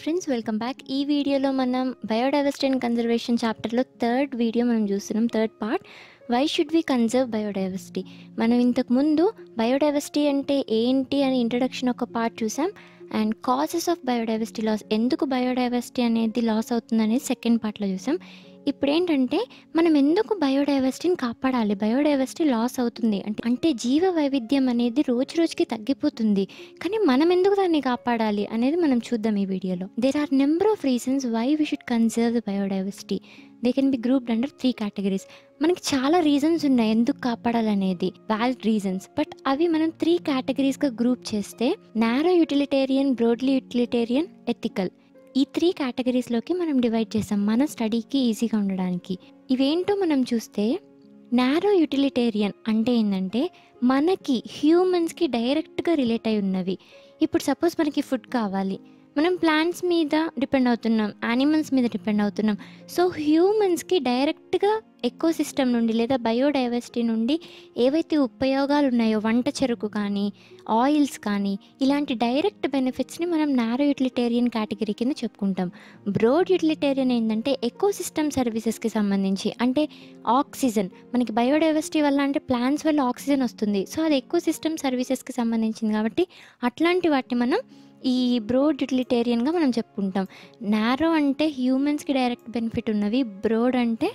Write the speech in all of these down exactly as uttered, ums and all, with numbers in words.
Friends, welcome back. E video lo manam biodiversity and conservation chapter lo third video manam chustunnam, third part. Why should we conserve biodiversity? Manam intaku mundu biodiversity ante enti ani introduction oka part chusam, and causes of biodiversity loss, enduku biodiversity anedi loss avuthundane second part lo chusam. ఇప్పుడు ఏంటంటే మనం ఎందుకు బయోడైవర్సిటీని కాపాడాలి, biodiversity loss అవుతుంది అంటే అంటే జీవ వైవిధ్యం అనేది రోజు రోజుకి తగ్గిపోతుంది, కానీ మనం ఎందుకు దాన్ని కాపాడాలి అనేది మనం చూద్దాం ఈ వీడియోలో. There are number of reasons why we should conserve the biodiversity. They can be grouped under three categories. మనకి చాలా రీజన్స్ ఉన్నాయి ఎందుకు కాపాడాలనేది, వ్యాలిడ్ రీజన్స్, బట్ అవి మనం త్రీ కేటగిరీస్గా గ్రూప్ చేస్తే narrow utilitarian, broadly utilitarian, ethical. ఈ త్రీ కేటగిరీస్లోకి మనం డివైడ్ చేసాం మన స్టడీకి ఈజీగా ఉండడానికి. ఇవేంటో మనం చూస్తే నారో యూటిలిటేరియన్ అంటే ఏంటంటే మనకి హ్యూమన్స్కి డైరెక్ట్గా రిలేట్ అయి ఉన్నవి. ఇప్పుడు సపోజ్ మనకి ఫుడ్ కావాలి, మనం ప్లాంట్స్ మీద డిపెండ్ అవుతున్నాం, యానిమల్స్ మీద డిపెండ్ అవుతున్నాం. సో హ్యూమన్స్కి డైరెక్ట్గా ఎకో సిస్టమ్ నుండి లేదా బయోడైవర్సిటీ నుండి ఏవైతే ఉపయోగాలు ఉన్నాయో, వంట చెరుకు కానీ, ఆయిల్స్ కానీ, ఇలాంటి డైరెక్ట్ బెనిఫిట్స్ని మనం నారో యూటిలిటేరియన్ కేటగిరీ కింద చెప్పుకుంటాం. బ్రోడ్ యూటిలిటేరియన్ ఏంటంటే ఎకో సిస్టమ్ సర్వీసెస్కి సంబంధించి, అంటే ఆక్సిజన్ మనకి బయోడైవర్సిటీ వల్ల అంటే ప్లాంట్స్ వల్ల ఆక్సిజన్ వస్తుంది, సో అది ఎకో సిస్టమ్ సర్వీసెస్కి సంబంధించింది కాబట్టి అట్లాంటి వాటిని మనం ఈ బ్రోడ్ యూటిలిటేరియన్గా మనం చెప్పుకుంటాం. నారో అంటే హ్యూమన్స్కి డైరెక్ట్ బెనిఫిట్ ఉన్నవి, బ్రోడ్ అంటే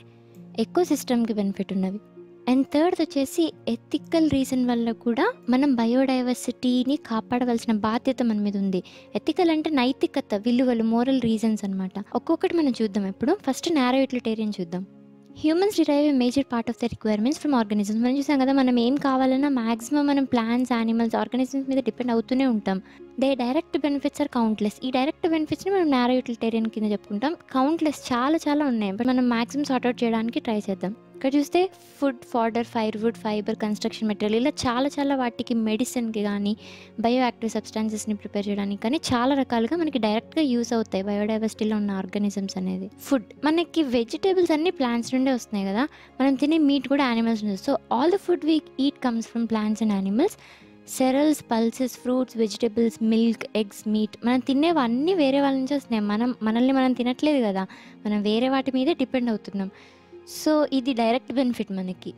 ఎకో సిస్టమ్కి బెనిఫిట్ ఉన్నవి. అండ్ థర్డ్ వచ్చేసి ఎథికల్ రీజన్ వల్ల కూడా మనం బయోడైవర్సిటీని కాపాడవలసిన బాధ్యత మన మీద ఉంది. ఎథికల్ అంటే నైతికత, విలువలు, మోరల్ రీజన్స్ అనమాట. ఒక్కొక్కటి మనం చూద్దాం. ఇప్పుడు ఫస్ట్ నారో యూటిలిటేరియన్ చూద్దాం. Humans derive a major part of the requirements from organisms. మనం చూసాం కదా మనం ఏం కావాలన్నా మ్యాక్సిమం మనం ప్లాంట్స్, యానిమల్స్, ఆర్గానిజమ్స్ మీద డిపెండ్ అవుతూనే ఉంటాం. They direct benefits are countless. ఈ డైరెక్ట్ బెనిఫిట్స్ని మనం నారో యూటిలిటేరియన్ కింద చెప్పుకుంటాం. కౌంట్లెస్ చాలా చాలా ఉన్నాయి, బట్ మనం మ్యాక్సిమం సార్ట్అవుట్ చేయడానికి ట్రై చేద్దాం. ఇక్కడ చూస్తే food, fodder, firewood, fibre, construction material, ఇలా చాలా చాలా వాటికి మెడిసిన్కి కానీ, బయో యాక్టివ్ సబ్స్టాన్సెస్ని ప్రిపేర్ చేయడానికి కానీ చాలా రకాలుగా మనకి డైరెక్ట్గా యూస్ అవుతాయి బయోడైవర్సిటీలో ఉన్న ఆర్గానిజమ్స్ అనేది. ఫుడ్ మనకి వెజిటేబుల్స్ అన్నీ ప్లాంట్స్ నుండే వస్తున్నాయి కదా, మనం తినే మీట్ కూడా యానిమల్స్ నుండి. So all the food we eat comes from plants and animals. Cereals, pulses, fruits, vegetables, milk, eggs, meat, మనం తినేవన్నీ వేరే వాళ్ళ నుంచి వస్తున్నాయి. మనం మనల్ని మనం తినట్లేదు కదా, మనం వేరే వాటి మీదే డిపెండ్ అవుతున్నాం. సో ఇది డైరెక్ట్ బెనిఫిట్ మనకి.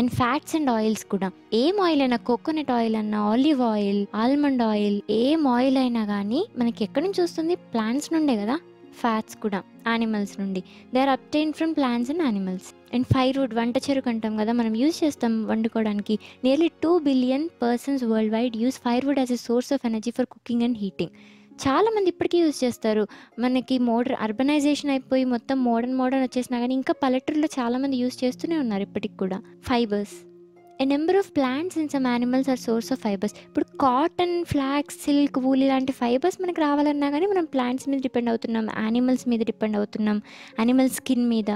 అండ్ ఫ్యాట్స్ అండ్ ఆయిల్స్ కూడా, ఏం ఆయిల్ అయినా, కోకోనట్ ఆయిల్ అన్నా, ఆలివ్ ఆయిల్, ఆల్మండ్ ఆయిల్, ఏం ఆయిల్ అయినా కానీ మనకి ఎక్కడి నుంచి వస్తుంది, ప్లాంట్స్ నుండే కదా. ఫ్యాట్స్ కూడా యానిమల్స్ నుండి, they are obtain from plants and animals. And firewood వంట చెరుకు అంటాం కదా మనం యూజ్ చేస్తాం వండుకోవడానికి. Nearly two billion persons world wide use firewood as a source of energy for cooking and heating. చాలామంది ఇప్పటికీ యూజ్ చేస్తారు. మనకి మోడర్న్ అర్బనైజేషన్ అయిపోయి మొత్తం మోడర్న్ మోడర్న్ వచ్చేసినా కానీ ఇంకా పల్లెటూరులో చాలామంది యూజ్ చేస్తూనే ఉన్నారు ఇప్పటికి కూడా. Fibres, a number of plants and some animals are source of fibres. ఇప్పుడు కాటన్, ఫ్లాక్స్, సిల్క్, వూల్ ఇలాంటి ఫైబర్స్ మనకు రావాలన్నా కానీ మనం ప్లాంట్స్ మీద డిపెండ్ అవుతున్నాం, యానిమల్స్ మీద డిపెండ్ అవుతున్నాం, యానిమల్ స్కిన్ మీద,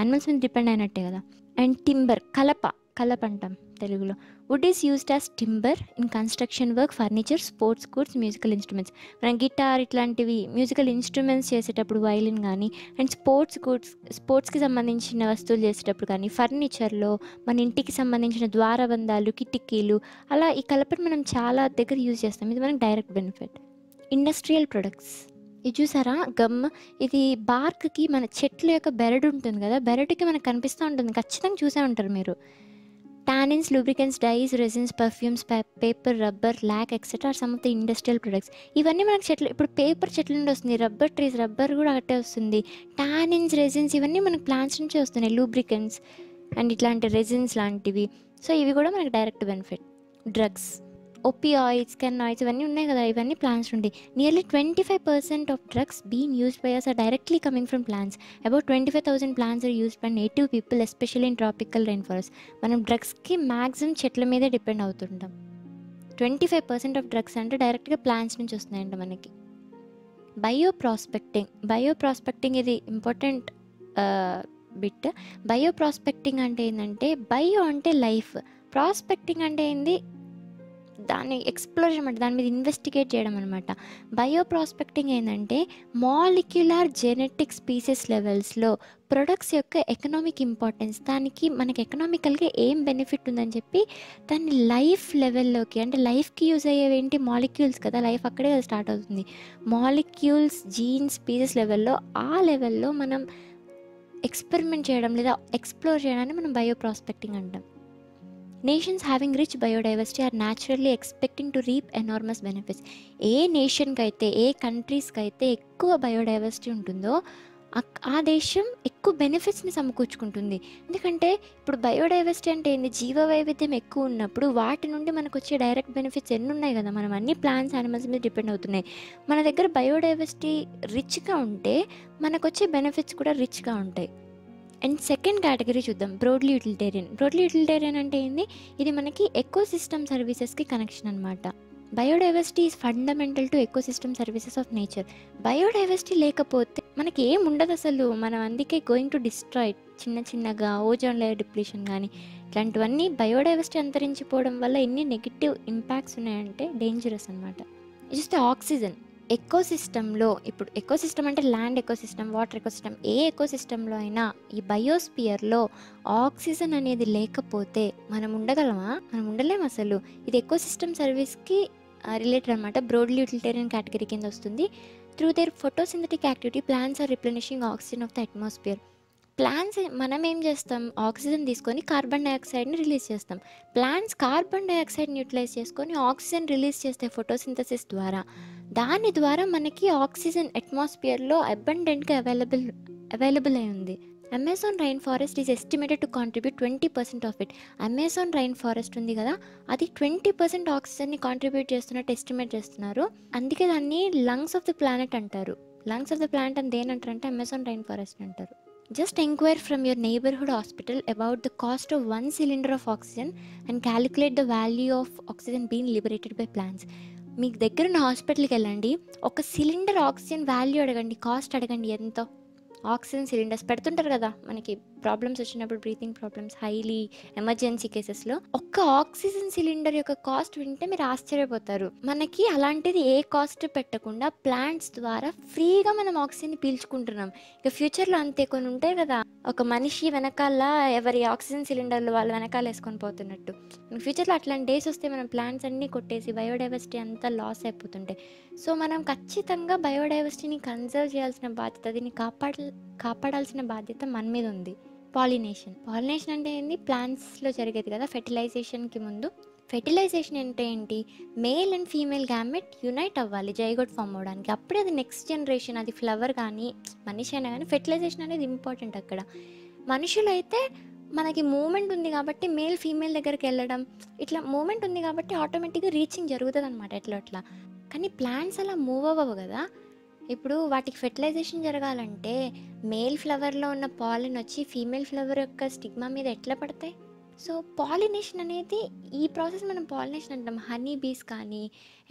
యానిమల్స్ మీద డిపెండ్ అయినట్టే కదా. అండ్ టింబర్, కలప, కలప అంటాం తెలుగులో. Wood is used as timber in construction work, furniture, sports goods, musical instruments. మనం గిటార్ ఇట్లాంటివి మ్యూజికల్ ఇన్స్ట్రుమెంట్స్ చేసేటప్పుడు వైలిన్ కానీ, అండ్ స్పోర్ట్స్ గుడ్స్, స్పోర్ట్స్కి సంబంధించిన వస్తువులు చేసేటప్పుడు కానీ, ఫర్నిచర్లో, మన ఇంటికి సంబంధించిన ద్వారబంధాలు, కిటికీలు, అలా ఈ కలపను మనం చాలా దగ్గర యూజ్ చేస్తాం. ఇది మనకు డైరెక్ట్ బెనిఫిట్. ఇండస్ట్రియల్ ప్రొడక్ట్స్, ఇది చూసారా గమ్, ఇది బార్క్కి, మన చెట్ల యొక్క బెరడు ఉంటుంది కదా, బెరడుకి మనకు కనిపిస్తూ ఉంటుంది, ఖచ్చితంగా చూసే ఉంటారు మీరు. Tannins, lubricants, dyes, resins, perfumes, paper, rubber, lac, etcetera are some of the industrial products. ఇవన్నీ మనకు చెట్లు, ఇప్పుడు పేపర్ చెట్ల నుండి వస్తుంది, రబ్బర్ ట్రీస్, రబ్బర్ కూడా అట్టే వస్తుంది, టానిన్స్, రెసిన్స్ ఇవన్నీ మనకు ప్లాంట్స్ నుంచే వస్తున్నాయి, లూబ్రికెంట్స్ అండ్ ఇట్లాంటి రెసిన్స్ లాంటివి. సో ఇవి కూడా మనకు direct benefit. Drugs, opioids, cannabinoids ఇవన్నీ ఉన్నాయి కదా, ఇవన్నీ ప్లాంట్స్ నుండి. Nearly twenty five percent of drugs been used by us are directly coming from plants. About twenty five thousand plants are used by native people, especially in tropical rain forest. మనం డ్రగ్స్కి maximum చెట్ల మీదే depend అవుతుంటాం. Twenty five percent of drugs అంటే డైరెక్ట్గా plants నుంచి వస్తున్నాయంట మనకి. బయో ప్రాస్పెక్టింగ్, బయో ప్రాస్పెక్టింగ్ ఇది ఇంపార్టెంట్ బిట్. బయో ప్రాస్పెక్టింగ్ అంటే ఏంటంటే, బయో అంటే లైఫ్, ప్రాస్పెక్టింగ్ అంటే ఏంది దాన్ని ఎక్స్ప్లోర్ చేయమంటే దాని మీద ఇన్వెస్టిగేట్ చేయడం అనమాట. బయో ప్రాస్పెక్టింగ్ ఏంటంటే మాలిక్యులర్ జెనెటిక్ స్పీసెస్ లెవెల్స్లో ప్రొడక్ట్స్ యొక్క ఎకనామిక్ ఇంపార్టెన్స్, దానికి మనకి ఎకనామికల్గా ఏం బెనిఫిట్ ఉందని చెప్పి దాన్ని లైఫ్ లెవెల్లోకి, అంటే లైఫ్కి యూజ్ అయ్యేవేంటి మాలిక్యూల్స్ కదా, లైఫ్ అక్కడే కదా స్టార్ట్ అవుతుంది, మాలిక్యూల్స్ జీన్స్ స్పీసెస్ లెవెల్లో ఆ లెవెల్లో మనం ఎక్స్పెరిమెంట్ చేయడం లేదా ఎక్స్ప్లోర్ చేయడాన్ని మనం బయో ప్రాస్పెక్టింగ్ అంటాం. Nations having rich biodiversity are naturally expecting to reap enormous benefits. ఏ నేషన్కి అయితే, ఏ కంట్రీస్కి అయితే ఎక్కువ బయోడైవర్సిటీ ఉంటుందో ఆ దేశం ఎక్కువ బెనిఫిట్స్ని సమకూర్చుకుంటుంది. ఎందుకంటే ఇప్పుడు బయోడైవర్సిటీ అంటే ఏంది, జీవ వైవిధ్యం ఎక్కువ ఉన్నప్పుడు వాటి నుండి మనకు వచ్చే డైరెక్ట్ బెనిఫిట్స్ ఎన్ని ఉన్నాయి కదా, మనం అన్ని ప్లాంట్స్ యానిమల్స్ మీద డిపెండ్ అవుతున్నాయి. మన దగ్గర బయోడైవర్సిటీ రిచ్గా ఉంటే మనకు వచ్చే బెనిఫిట్స్ కూడా రిచ్గా ఉంటాయి. అండ్ సెకండ్ కేటగిరీ చూద్దాం, బ్రోడ్లీ యూటిలిటేరియన్. బ్రోడ్లీ యూటిలిటేరియన్ అంటే ఏంది, ఇది మనకి ఎకో సిస్టమ్ సర్వీసెస్కి కనెక్షన్ అనమాట. Biodiversity is fundamental to ecosystem services of nature. Biodiversity లేకపోతే మనకి ఏం ఉండదు అసలు, మనం అందుకే గోయింగ్ టు డిస్ట్రాయ్ చిన్న చిన్నగా ఓజోన్ లేయర్ డిప్లీషన్ కానీ ఇట్లాంటివన్నీ. బయోడైవర్సిటీ అంతరించిపోవడం వల్ల ఎన్ని నెగిటివ్ ఇంపాక్ట్స్ ఉన్నాయంటే డేంజరస్ అనమాట. చూస్తే ఆక్సిజన్ ఎకో సిస్టంలో, ఇప్పుడు ఎకో సిస్టమ్ అంటే land ecosystem, water ecosystem, ఏ ఎకో సిస్టంలో అయినా ఈ బయోస్పియర్లో ఆక్సిజన్ అనేది లేకపోతే మనం ఉండగలమా, మనం ఉండలేము అసలు. ఇది ఎకో సిస్టమ్ సర్వీస్కి రిలేటెడ్ అనమాట, బ్రోడ్లీ యూటిలిటేరియన్ కేటగిరీ కింద వస్తుంది. Through their photosynthetic activity plants are replenishing oxygen of the atmosphere. Plants మనం ఏం చేస్తాం, ఆక్సిజన్ తీసుకొని కార్బన్ డైఆక్సైడ్ని రిలీజ్ చేస్తాం. ప్లాంట్స్ కార్బన్ డైఆక్సైడ్ని యూటిలైజ్ చేసుకొని ఆక్సిజన్ రిలీజ్ చేస్తాయి ఫోటోసింథసిస్ ద్వారా. దాని ద్వారా మనకి ఆక్సిజన్ అట్మాస్ఫియర్లో అబండెంట్గా అవైలబుల్ అవైలబుల్ అయి ఉంది. Amazon rain forest is estimated to contribute twenty percent of it. Amazon rain forest ఉంది కదా, అది ట్వంటీ పర్సెంట్ ఆక్సిజన్ని కాంట్రిబ్యూట్ చేస్తున్నట్టు ఎస్టిమేట్ చేస్తున్నారు. అందుకే దాన్ని లంగ్స్ ఆఫ్ ది ప్లానెట్ అంటారు. లంగ్స్ ఆఫ్ ది ప్లానెట్ అని దేనంటారంటే అమెజాన్ రైన్ ఫారెస్ట్ అంటారు. Just enquire from your neighbourhood hospital about the cost of one cylinder of oxygen and calculate the value of oxygen been liberated by plants. మీకు దగ్గరున్న హాస్పిటల్కి వెళ్ళండి, ఒక cylinder oxygen value అడగండి, cost అడగండి ఎంతో. Oxygen cylinders పెడుతుంటారు కదా మనకి ప్రాబ్లమ్స్ వచ్చినప్పుడు, బ్రీతింగ్ ప్రాబ్లమ్స్, హైలీ ఎమర్జెన్సీ కేసెస్లో. ఒక్క ఆక్సిజన్ సిలిండర్ యొక్క కాస్ట్ వింటే మీరు ఆశ్చర్యపోతారు. మనకి అలాంటిది ఏ కాస్ట్ పెట్టకుండా ప్లాంట్స్ ద్వారా ఫ్రీగా మనం ఆక్సిజన్ని పీల్చుకుంటున్నాం. ఇక ఫ్యూచర్లో అంతే కొన్ని ఉంటాయి కదా, ఒక మనిషి వెనకాల ఎవరి ఆక్సిజన్ సిలిండర్లు వాళ్ళు వెనకాల వేసుకొని పోతున్నట్టు. ఫ్యూచర్లో అట్లాంటి డేస్ వస్తే మనం ప్లాంట్స్ అన్నీ కొట్టేసి బయోడైవర్సిటీ అంతా లాస్ అయిపోతుంటాయి. సో మనం ఖచ్చితంగా బయోడైవర్సిటీని కన్జర్వ్ చేయాల్సిన బాధ్యత, దీన్ని కాపాడ కాపాడాల్సిన బాధ్యత మన మీద ఉంది. పాలినేషన్ పాలినేషన్ అంటే ఏంటి, ప్లాంట్స్లో జరిగేది కదా ఫెర్టిలైజేషన్కి ముందు. ఫెర్టిలైజేషన్ అంటే ఏంటి, male and female gamete unite అవ్వాలి జైగోట్ ఫామ్ అవ్వడానికి. అప్పుడే అది నెక్స్ట్ జనరేషన్, అది ఫ్లవర్ కానీ మనిషి అయినా కానీ ఫెర్టిలైజేషన్ అనేది ఇంపార్టెంట్. అక్కడ మనుషులైతే మనకి మూమెంట్ ఉంది కాబట్టి మేల్ ఫీమేల్ దగ్గరికి వెళ్ళడం, ఇట్లా మూమెంట్ ఉంది కాబట్టి ఆటోమేటిక్గా రీచింగ్ జరుగుతుంది అనమాట ఎట్లా అట్లా. కానీ ప్లాంట్స్ అలా మూవ్ అవ్వవు కదా. ఇప్పుడు వాటికి ఫెర్టిలైజేషన్ జరగాలంటే మేల్ ఫ్లవర్లో ఉన్న పాలిన్ వచ్చి ఫీమేల్ ఫ్లవర్ యొక్క స్టిగ్మా మీద ఎట్లా పడతాయి? సో పాలినేషన్ అనేది ఈ ప్రాసెస్ మనం పాలినేషన్ అంటాం. హనీ బీస్ కానీ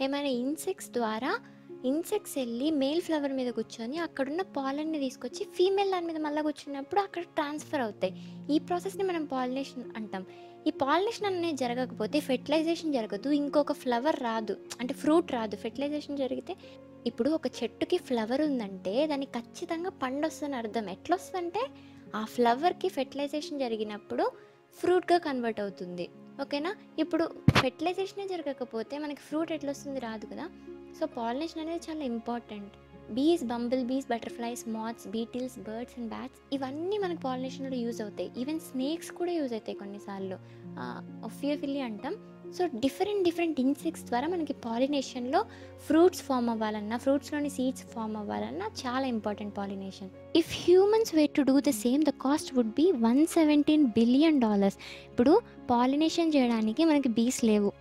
ఏమైనా ఇన్సెక్ట్స్ ద్వారా ఇన్సెక్ట్స్ వెళ్ళి మేల్ ఫ్లవర్ మీద కూర్చొని అక్కడున్న పాలిన్ని తీసుకొచ్చి ఫీమేల్ దాని మీద మళ్ళీ కూర్చున్నప్పుడు అక్కడ ట్రాన్స్ఫర్ అవుతాయి. ఈ ప్రాసెస్ని మనం పాలినేషన్ అంటాం. ఈ పాలినేషన్ అనేది జరగకపోతే ఫెర్టిలైజేషన్ జరగదు, ఇంకొక ఫ్లవర్ రాదు, అంటే ఫ్రూట్ రాదు. ఫెర్టిలైజేషన్ జరిగితే ఇప్పుడు ఒక చెట్టుకి ఫ్లవర్ ఉందంటే దానికి ఖచ్చితంగా పండు వస్తుందని అర్థం. ఎట్లా వస్తుందంటే ఆ ఫ్లవర్కి ఫెర్టిలైజేషన్ జరిగినప్పుడు ఫ్రూట్గా కన్వర్ట్ అవుతుంది, ఓకేనా? ఇప్పుడు ఫెర్టిలైజేషనే జరగకపోతే మనకి ఫ్రూట్ ఎట్లా వస్తుంది, రాదు కదా. సో పాలినేషన్ అనేది చాలా important. Bees, bumble bees, butterflies, moths, beetles, birds and bats ఇవన్నీ మనకు పాలినేషన్లో యూజ్ అవుతాయి. ఈవెన్ స్నేక్స్ కూడా యూజ్ అవుతాయి కొన్నిసార్లు, ఒఫియోఫిలి అంటాం. సో డిఫరెంట్ డిఫరెంట్ ఇన్సెక్ట్స్ ద్వారా మనకి పాలినేషన్లో ఫ్రూట్స్ ఫామ్ అవ్వాలన్నా, ఫ్రూట్స్లోని సీడ్స్ ఫామ్ అవ్వాలన్నా చాలా important pollination. If humans were to do the same the cost would be one seventeen billion dollars. ఇప్పుడు పాలినేషన్ చేయడానికి మనకి బీస్ లేవు.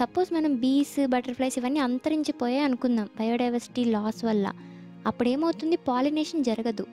సపోజ్ మనం బీస్, బటర్ఫ్లైస్ ఇవన్నీ అంతరించిపోయాయి అనుకుందాం బయోడైవర్సిటీ లాస్ వల్ల, అప్పుడేమవుతుంది, పాలినేషన్ జరగదు.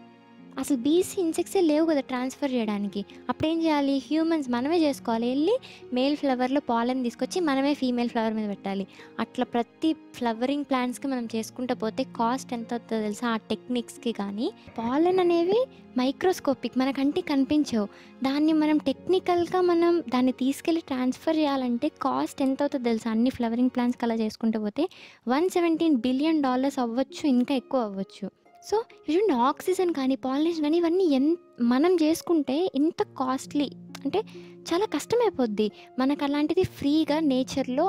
అసలు బీసీ ఇన్సెక్ట్సే లేవు కదా ట్రాన్స్ఫర్ చేయడానికి. అప్పుడేం చేయాలి, హ్యూమన్స్ మనమే చేసుకోవాలి, వెళ్ళి మేల్ ఫ్లవర్లో పాలన్ తీసుకొచ్చి మనమే ఫీమేల్ ఫ్లవర్ మీద పెట్టాలి. అట్లా ప్రతి ఫ్లవరింగ్ ప్లాంట్స్కి మనం చేసుకుంటూ పోతే కాస్ట్ ఎంత అవుతుందో తెలుసా ఆ టెక్నిక్స్కి. కానీ పాలన్ అనేవి మైక్రోస్కోపిక్, మనకంటే కనిపించవు. దాన్ని మనం టెక్నికల్గా మనం దాన్ని తీసుకెళ్ళి ట్రాన్స్ఫర్ చేయాలంటే కాస్ట్ ఎంత అవుతుందో తెలుసా అన్ని ఫ్లవరింగ్ ప్లాంట్స్కి అలా చేసుకుంటూ పోతే వన్ సెవెంటీన్ బిలియన్ డాలర్స్ అవ్వచ్చు, ఇంకా ఎక్కువ అవ్వచ్చు. సో చూడండి, ఆక్సిజన్ కానీ పాలినేషన్ కానీ ఇవన్నీ ఎన్ మనం చేసుకుంటే ఎంత కాస్ట్లీ అంటే చాలా కష్టమైపోద్ది. మనకు అలాంటిది ఫ్రీగా నేచర్లో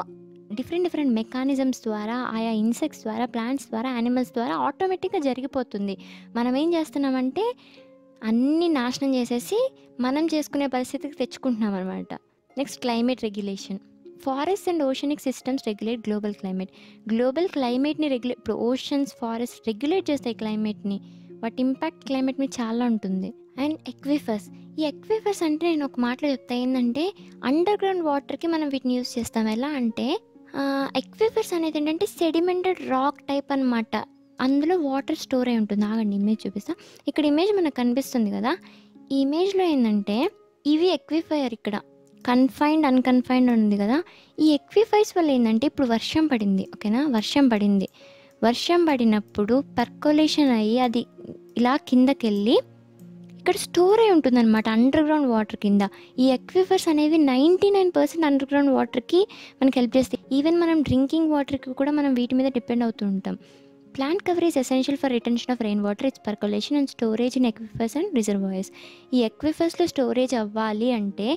డిఫరెంట్ డిఫరెంట్ మెకానిజమ్స్ ద్వారా, ఆయా ఇన్సెక్ట్స్ ద్వారా, ప్లాంట్స్ ద్వారా, యానిమల్స్ ద్వారా ఆటోమేటిక్గా జరిగిపోతుంది. మనం ఏం చేస్తున్నామంటే అన్నీ నాశనం చేసేసి మనం చేసుకునే పరిస్థితికి తెచ్చుకుంటున్నాం అనమాట. Next, climate regulation. Forest and oceanic systems regulate global climate. Global క్లైమేట్ని రెగ్యులేట్, ఇప్పుడు ఓషన్స్ ఫారెస్ట్ రెగ్యులేట్ చేస్తాయి క్లైమేట్ని. వాటి ఇంపాక్ట్ క్లైమేట్ మీద చాలా ఉంటుంది. అండ్ ఎక్విఫర్స్, ఈ ఎక్విఫర్స్ అంటే నేను ఒక మాటలో చెప్తా ఏంటంటే అండర్ గ్రౌండ్ వాటర్కి మనం వీటిని యూజ్ చేస్తాం. ఎలా అంటే ఎక్విఫర్స్ అనేది ఏంటంటే సెడిమెంటెడ్ రాక్ టైప్ అనమాట. అందులో వాటర్ స్టోర్ అయి ఉంటుంది. ఆగండి, ఇమేజ్ చూపిస్తా. ఇక్కడ ఇమేజ్ మనకు కనిపిస్తుంది కదా, ఈ ఇమేజ్లో ఏంటంటే ఇవి ఎక్విఫైర్. ఇక్కడ కన్ఫైన్డ్ అన్కన్ఫైన్డ్ ఉంది కదా. ఈ ఎక్విఫైస్ వల్ల ఏంటంటే ఇప్పుడు వర్షం పడింది, ఓకేనా, వర్షం పడింది. వర్షం పడినప్పుడు పర్కోలేషన్ అయ్యి అది ఇలా కిందకెళ్ళి ఇక్కడ స్టోర్ అయి ఉంటుందన్నమాట అండర్ గ్రౌండ్ వాటర్ కింద. ఈ ఎక్విఫర్స్ అనేవి ninety nine percent underground వాటర్కి మనకి హెల్ప్ చేస్తాయి. ఈవెన్ మనం డ్రింకింగ్ వాటర్కి కూడా మనం వీటి మీద డిపెండ్ అవుతూ ఉంటాం. Plant cover is essential for retention of rain water, its percolation and storage in aquifers and reservoirs. ఈ ఎక్విఫర్స్లో స్టోరేజ్ అవ్వాలి అంటే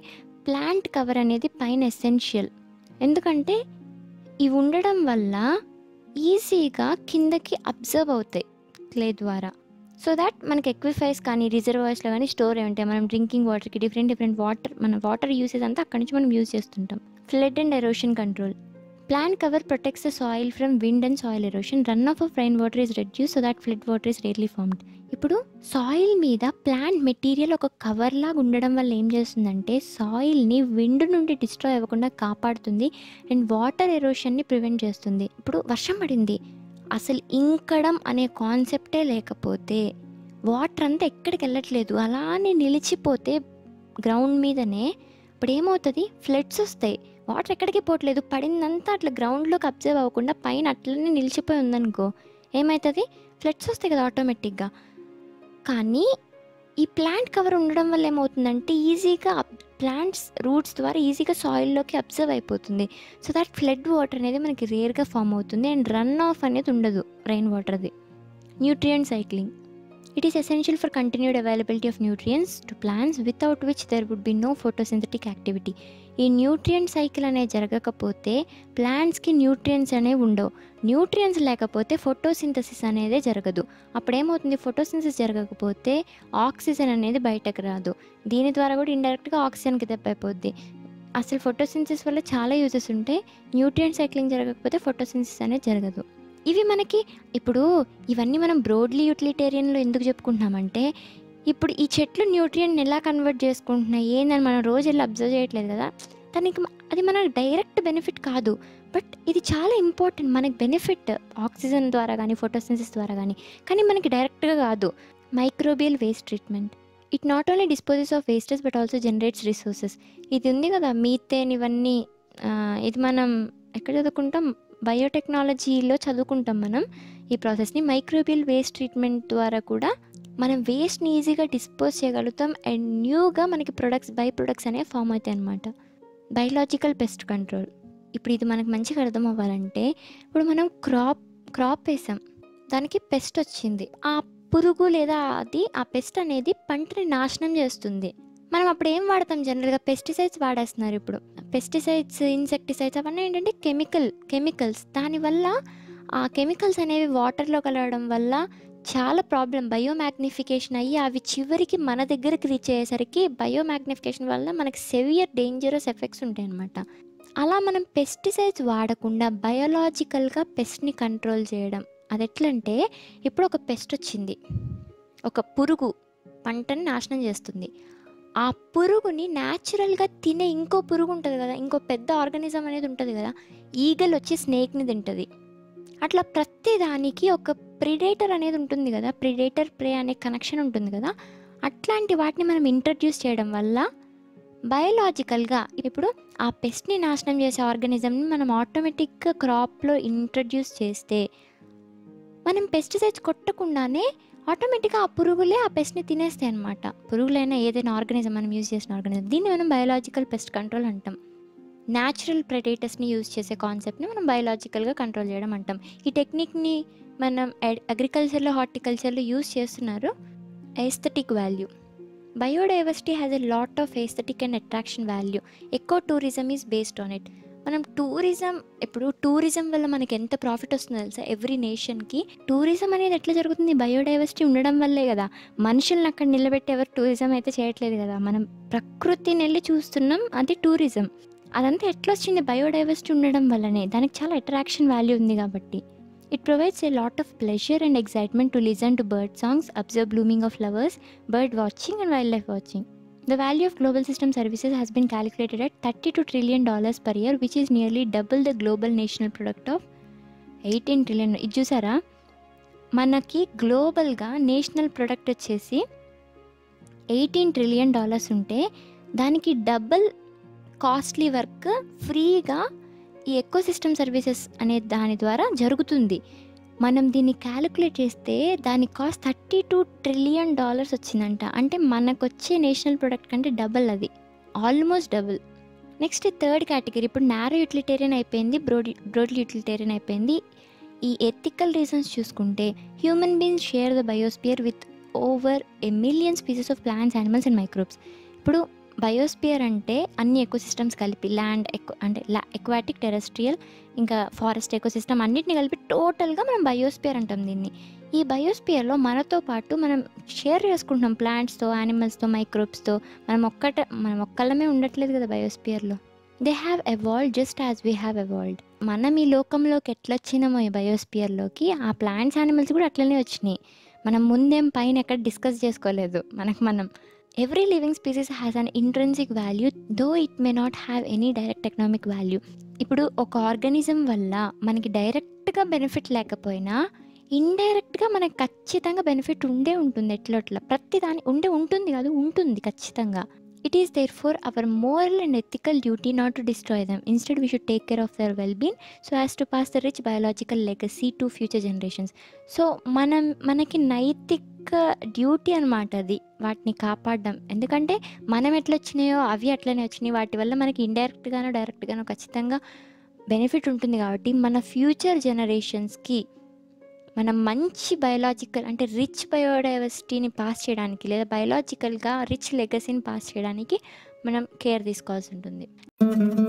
ప్లాంట్ కవర్ అనేది పైన ఎసెన్షియల్. ఎందుకంటే ఇవి ఉండడం వల్ల ఈజీగా కిందకి అబ్జర్వ్ అవుతాయి క్లే ద్వారా. సో దాట్ మనకి ఎక్విఫైస్ కానీ రిజర్వాయర్స్లో కానీ స్టోర్ అయి ఉంటాయి. మనం డ్రింకింగ్ వాటర్కి డిఫరెంట్ డిఫరెంట్ వాటర్ మన వాటర్ యూసేజ్ అంతా అక్కడి నుంచి మనం యూజ్ చేస్తుంటాం. Flood and erosion control. Plant cover protects the soil from wind and soil erosion. Run off of rain water is reduce so that flood water is rarely formed. ఇప్పుడు soil మీద plant material ఒక cover లాగా ఉండడం వల్ల ఏం చేస్తుందంటే సాయిల్ని wind నుండి destroy అవ్వకుండా కాపాడుతుంది అండ్ వాటర్ ఎరోషన్ని ప్రివెంట్ చేస్తుంది. ఇప్పుడు వర్షం పడింది, అసలు ఇంకడం అనే కాన్సెప్టే లేకపోతే వాటర్ అంతా ఎక్కడికి వెళ్ళట్లేదు, అలానే నిలిచిపోతే గ్రౌండ్ మీదనే. ఇప్పుడు ఏమవుతుంది, ఫ్లడ్స్ వస్తాయి. వాటర్ ఎక్కడికి పోవట్లేదు, పడిందంతా అట్లా గ్రౌండ్లోకి అబ్జర్వ్ అవ్వకుండా పైన అట్లనే నిలిచిపోయి ఉందనుకో ఏమవుతుంది, ఫ్లడ్స్ వస్తాయి కదా ఆటోమేటిక్గా. కానీ ఈ ప్లాంట్ కవర్ ఉండడం వల్ల ఏమవుతుందంటే ఈజీగా ప్లాంట్స్ రూట్స్ ద్వారా ఈజీగా సాయిల్లోకి అబ్జర్వ్ అయిపోతుంది. సో దాట్ ఫ్లడ్ వాటర్ అనేది మనకి రేర్గా ఫామ్ అవుతుంది అండ్ రన్ ఆఫ్ అనేది ఉండదు రెయిన్ వాటర్ది. Nutrient cycling. It is essential for continued availability of nutrients to plants without which there would be no photosynthetic activity. ఈ న్యూట్రియంట్ సైకిల్ అనేది జరగకపోతే ప్లాంట్స్కి న్యూట్రియంట్స్ అనేవి ఉండవు. న్యూట్రియంట్స్ లేకపోతే ఫోటోసింథసిస్ అనేది జరగదు. అప్పుడేమవుతుంది, ఫోటోసింథసిస్ జరగకపోతే ఆక్సిజన్ అనేది బయటకు రాదు. దీని ద్వారా కూడా ఇండైరెక్ట్గా ఆక్సిజన్కి దెబ్బైపోద్ది. అసలు ఫోటోసింథసిస్ వల్ల చాలా యూజెస్ ఉంటాయి, న్యూట్రియంట్ సైక్లింగ్ జరగకపోతే ఫోటోసింథసిస్ అనేది జరగదు. ఇవి మనకి ఇప్పుడు ఇవన్నీ మనం బ్రోడ్లీ యూటిలిటేరియన్లో ఎందుకు చెప్పుకుంటున్నామంటే ఇప్పుడు ఈ చెట్లు న్యూట్రియంట్ని ఎలా కన్వర్ట్ చేసుకుంటున్నాయి ఏందని మనం రోజు వెళ్ళి అబ్జర్వ్ చేయట్లేదు కదా, దానికి అది మన డైరెక్ట్ బెనిఫిట్ కాదు, బట్ ఇది చాలా ఇంపార్టెంట్ మనకి బెనిఫిట్ ఆక్సిజన్ ద్వారా కానీ ఫోటోసింథసిస్ ద్వారా కానీ, కానీ మనకి డైరెక్ట్గా కాదు. Microbial waste treatment. It not only disposes of wastes but also generates resources. ఇది ఉంది కదా మీథేన్, ఇవన్నీ ఇది మనం ఎక్కడ చదువుకుంటాం, బయోటెక్నాలజీలో చదువుకుంటాం మనం ఈ ప్రాసెస్ని. మైక్రోబియల్ వేస్ట్ ట్రీట్మెంట్ ద్వారా కూడా మనం వేస్ట్ని ఈజీగా డిస్పోజ్ చేయగలుగుతాం అండ్ న్యూగా మనకి ప్రొడక్ట్స్ బై ప్రొడక్ట్స్ అనేవి ఫామ్ అవుతాయి అన్నమాట. Biological pest control. ఇప్పుడు ఇది మనకు మంచిగా అర్థం అవ్వాలంటే ఇప్పుడు మనం క్రాప్ క్రాప్ వేసాం, దానికి పెస్ట్ వచ్చింది. ఆ పురుగు లేదా అది ఆ పెస్ట్ అనేది పంటని నాశనం చేస్తుంది. మనం అప్పుడు ఏం వాడతాం, జనరల్గా పెస్టిసైడ్స్ వాడేస్తున్నారు ఇప్పుడు. పెస్టిసైడ్స్, ఇన్సెక్టిసైడ్స్ అవన్నీ ఏంటంటే కెమికల్ కెమికల్స్ దానివల్ల ఆ కెమికల్స్ అనేవి వాటర్లో కలవడం వల్ల చాలా ప్రాబ్లం. బయోమాగ్నిఫికేషన్ అయ్యి అవి చివరికి మన దగ్గరికి రీచ్ అయ్యేసరికి బయోమాగ్నిఫికేషన్ వల్ల మనకి సెవియర్ డేంజరస్ ఎఫెక్ట్స్ ఉంటాయి అన్నమాట. అలా మనం పెస్టిసైడ్స్ వాడకుండా బయోలాజికల్గా పెస్ట్ని కంట్రోల్ చేయడం, అది ఎట్లంటే ఇప్పుడు ఒక పెస్ట్ వచ్చింది, ఒక పురుగు పంటని నాశనం చేస్తుంది. ఆ పురుగుని న్యాచురల్గా తినే ఇంకో పురుగు ఉంటుంది కదా, ఇంకో పెద్ద ఆర్గానిజం అనేది ఉంటుంది కదా, ఈగల్ వచ్చి స్నేక్ని తింటుంది. అట్లా ప్రతిదానికి ఒక ప్రిడేటర్ అనేది ఉంటుంది కదా, ప్రిడేటర్ ప్రే అనే కనెక్షన్ ఉంటుంది కదా, అట్లాంటి వాటిని మనం ఇంట్రడ్యూస్ చేయడం వల్ల బయోలాజికల్గా ఇప్పుడు ఆ పెస్ట్ని నాశనం చేసే ఆర్గానిజంని మనం ఆటోమేటిక్గా క్రాప్లో ఇంట్రడ్యూస్ చేస్తే మనం పెస్టిసైడ్స్ కొట్టకుండానే ఆటోమేటిక్గా ఆ పురుగులే ఆ పెస్ట్ని తినేస్తాయి అన్నమాట. పురుగులైనా ఏదైనా ఆర్గానిజం మనం యూజ్ చేసిన ఆర్గానిజం, దీన్ని మనం బయోలాజికల్ పెస్ట్ కంట్రోల్ అంటాం. న్యాచురల్ ప్రెడేటర్స్ని యూజ్ చేసే కాన్సెప్ట్ని మనం బయోలాజికల్గా కంట్రోల్ చేయడం అంటాం. ఈ టెక్నిక్ని మనం అగ్రికల్చర్లో హార్టికల్చర్లో యూజ్ చేస్తున్నారు. Aesthetic value, biodiversity has a lot of aesthetic and attraction value. ఎక్కువ tourism is based on it. మనం టూరిజం, ఇప్పుడు టూరిజం వల్ల మనకి ఎంత ప్రాఫిట్ వస్తుందో తెలుసా? ఎవ్రీ నేషన్కి టూరిజం అనేది ఎట్లా జరుగుతుంది? బయోడైవర్సిటీ ఉండడం వల్లే కదా. మనుషులను అక్కడ నిలబెట్టి ఎవరు టూరిజం అయితే చేయట్లేదు కదా, మనం ప్రకృతిని వెళ్ళి చూస్తున్నాం, అది టూరిజం. అదంతా ఎట్లా వచ్చింది? బయోడైవర్సిటీ ఉండడం వల్లనే. దానికి చాలా అట్రాక్షన్ వాల్యూ ఉంది కాబట్టి it provides a lot of pleasure and excitement to listen to bird songs, observe blooming of flowers, bird watching and wildlife watching. The value of global system services has been calculated at thirty-two trillion dollars per year, which is nearly double the global national product of eighteen trillion. ఇది చూసారా, మనకి గ్లోబల్గా national product వచ్చేసి eighteen trillion dollars ఉంటే దానికి double costly work ఫ్రీగా ఈ eco system services అనే దాని ద్వారా జరుగుతుంది. మనం దీన్ని క్యాలిక్యులేట్ చేస్తే దాని cost thirty two trillion dollars వచ్చిందంట. అంటే మనకు వచ్చే నేషనల్ ప్రొడక్ట్ కంటే డబల్, అది almost double. Next third category, ఇప్పుడు నారో యూటిలిటేరియన్ అయిపోయింది, బ్రోడ్ బ్రోడ్లీ యూటిలిటేరియన్ అయిపోయింది. ఈ ఎథికల్ రీజన్స్ చూసుకుంటే human beings share the biosphere with over a million species of plants, animals and microbes. ఇప్పుడు బయోస్పియర్ అంటే అన్ని ఎకోసిస్టమ్స్ కలిపి ల్యాండ్ ఎక్ అంటే ఎక్వాటిక్, టెరెస్ట్రియల్, ఇంకా ఫారెస్ట్ ఎకోసిస్టమ్ అన్నిటిని కలిపి టోటల్గా మనం బయోస్పియర్ అంటాం దీన్ని. ఈ బయోస్పియర్లో మనతో పాటు మనం షేర్ చేసుకుంటున్నాం ప్లాంట్స్తో, యానిమల్స్తో, మైక్రోబ్స్తో. మనం ఒక్కట మనం ఒక్కళ్ళమే ఉండట్లేదు కదా బయోస్పియర్లో. They have evolved just as we have evolved. మనం ఈ లోకంలోకి ఎట్లా వచ్చినామో ఈ బయోస్పియర్లోకి, ఆ ప్లాంట్స్ యానిమల్స్ కూడా అట్లనే వచ్చినాయి. మనం ముందేం పైన ఎక్కడ డిస్కస్ చేసుకోలేదు మనకు మనం. Every living species has an intrinsic value, though it may not have any direct economic value. ఇప్పుడు ఒక ఆర్గానిజం వల్ల మనకి డైరెక్ట్గా బెనిఫిట్ లేకపోయినా ఇండైరెక్ట్గా మనకు ఖచ్చితంగా బెనిఫిట్ ఉండే ఉంటుంది. ఎట్లట్లా ప్రతి దాని ఉండే ఉంటుంది కాదు, ఉంటుంది ఖచ్చితంగా. It is there for our moral and ethical duty not to destroy them. Instead we should take care of their well being so as to pass the rich biological legacy to future generations. So మనం మనకి నైతిక duty అనమాట అది, వాటిని కాపాడడం. ఎందుకంటే మనం ఎట్లా వచ్చినాయో అవి అట్లనే వచ్చినాయి, వాటి వల్ల మనకి ఇండైరెక్ట్గానో డైరెక్ట్గానో ఖచ్చితంగా బెనిఫిట్ ఉంటుంది. కాబట్టి మన ఫ్యూచర్ జనరేషన్స్కి మనం మంచి బయోలాజికల్ అంటే రిచ్ బయోడైవర్సిటీని పాస్ చేయడానికి, లేదా బయోలాజికల్గా రిచ్ లెగసీని పాస్ చేయడానికి మనం కేర్ తీసుకోవాల్సి ఉంటుంది.